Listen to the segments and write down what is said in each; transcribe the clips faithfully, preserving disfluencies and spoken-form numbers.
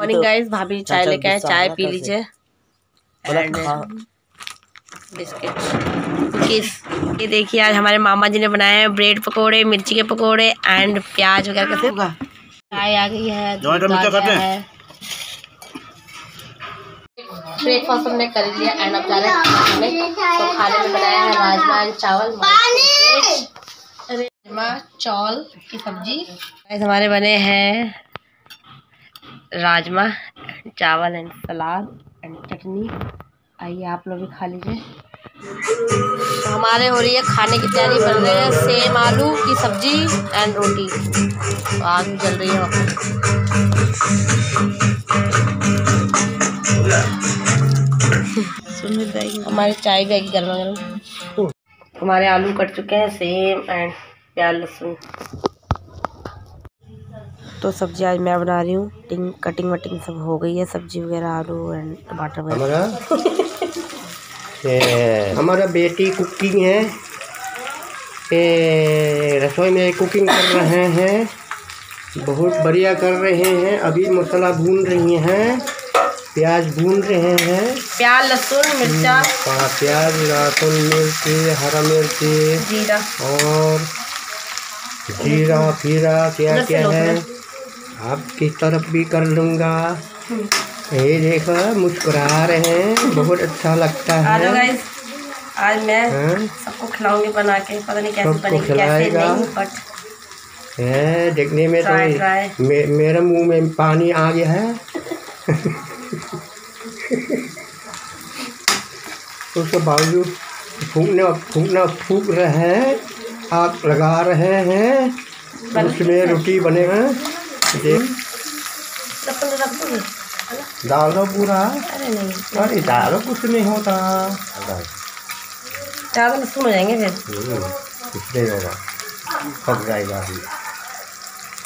Morning guys, भाभी चाय लेके आए, चाय पी लीजिए। बिस्किट ये देखिए, आज हमारे मामा जी ने बनाए हैं ब्रेड पकोड़े, मिर्ची के पकोड़े एंड प्याज वगैरह का होगा। चाय आ गई है, ब्रेकफास्ट हमने कर लिया एंड अब जा रहे हैं खाने में। तो खाने में बनाया है राजमा एंड चावल, राजमा चौल की सब्जी। हमारे बने हैं राजमा चावल एंड सलाद एंड चटनी। आइए आप लोग भी खा लीजिए। तो हमारे हो रही है खाने की तैयारी, बन रही है सेम आलू की सब्जी एंड रोटी। तो आग भी जल रही है। हमारी चाय भी आएगी गर्मा गर्म। हमारे आलू कट चुके हैं सेम एंड प्याज लहसुन। तो सब्जी आज मैं बना रही हूँ, टिंग कटिंग वटिंग सब हो गई है, सब्जी वगैरह आलू एंड टमाटर वगैरह। हमारा बेटी कुकिंग है, रसोई में कुकिंग कर रहे हैं, बहुत बढ़िया कर रहे हैं। अभी मसाला भून रही हैं, प्याज भून रहे हैं, प्याज लहसुन मिर्चा, प्याज लहसुन मिर्ची, हरा मिर्ची, जीरा और जीरा फीरा क्या क्या है आपकी तरफ भी कर लूँगा। ये देखो मुस्कुरा रहे हैं, बहुत अच्छा लगता है। आज गाइस आज मैं सबको खिलाऊंगी बना के, पता नहीं कैसे बनेगी कैसे नहीं, बट है देखने में ट्राई, तो ट्राई। मे, मेरा मुंह में पानी आ गया है। उसके बावजूद फूकना फूकना फूक रहे हैं, आग लगा रहे हैं, उसमें रोटी बनेगा। डालो पूरा, अरे नहीं अरे डालो, कुछ नहीं होता, चावल सुन हो जाएंगे फिर, कुछ नहीं होगा, पक जाएगा।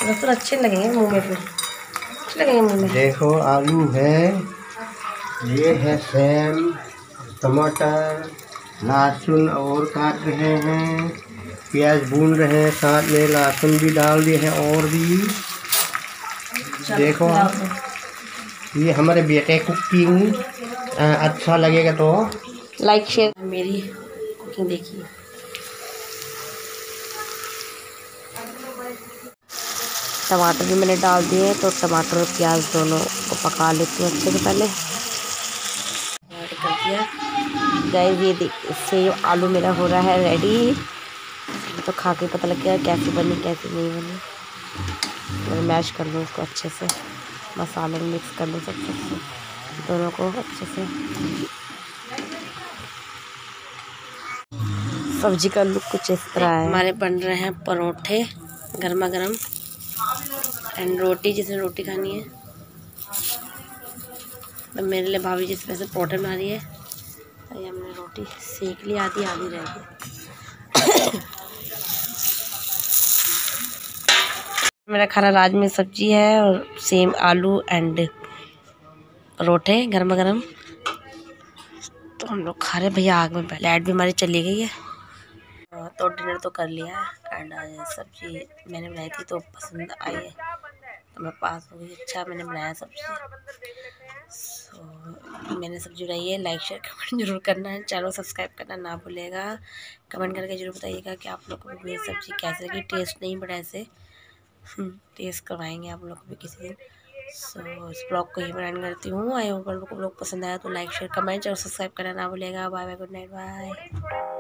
लहसुन अच्छे लगेंगे मुँह में, फिर अच्छे लगेंगे मुँह में। देखो आलू है, ये है सेम, टमाटर लहसुन और काट रहे हैं, प्याज भून रहे हैं, साथ में लहसुन भी डाल दिए हैं और भी। देखो ये हमारे बेटे कुकिंग, अच्छा लगेगा तो लाइक शेयर। मेरी कुकिंग देखिए, टमाटर भी मैंने डाल दिए हैं, तो टमाटर और प्याज दोनों को पका लेती हूँ अच्छे से पहले। गाइस ये देखिए सेम आलू मेरा हो रहा है रेडी, तो खा के पता लग गया कैसे बनी कैसे नहीं बनी। मैं मैश कर लूँ उसको अच्छे से, मसाले में मिक्स कर लूँ सब कुछ दोनों को अच्छे से। सब्जी का लुक कुछ इस तरह है। हमारे बन रहे हैं परोठे गर्मा गर्म एंड रोटी, जिसने रोटी खानी है। तो मेरे लिए भाभी जिस वैसे परोठे बना रही है, तो हमने रोटी सेक ली, आधी आधी रह गई। मेरा खाना राजमा सब्जी है और सेम आलू एंड परोठे गर्मा गर्म। तो हम लोग खा रहे भैया आग में, पहले लाइट भी हमारी चली गई है। तो डिनर तो कर लिया है एंड सब्जी मैंने बनाई थी तो पसंद आई है, तो मैं पास हो गई। अच्छा मैंने बनाया सब्जी, सो मैंने सब्जी बनाई है। लाइक शेयर कमेंट जरूर करना है, चैनल सब्सक्राइब करना ना भूलेगा। कमेंट करके जरूर बताइएगा कि आप लोग को मेरी सब्ज़ी कैसे लगी, टेस्ट नहीं बढ़ा ऐसे टेस्ट करवाएंगे आप लोग भी किसी दिन। सो so, इस ब्लॉग को ही एंड करती हूँ। आई होप आप लोग को ब्लॉग पसंद आया तो लाइक शेयर कमेंट और सब्सक्राइब करना ना भूलिएगा। Bye bye, good night, bye.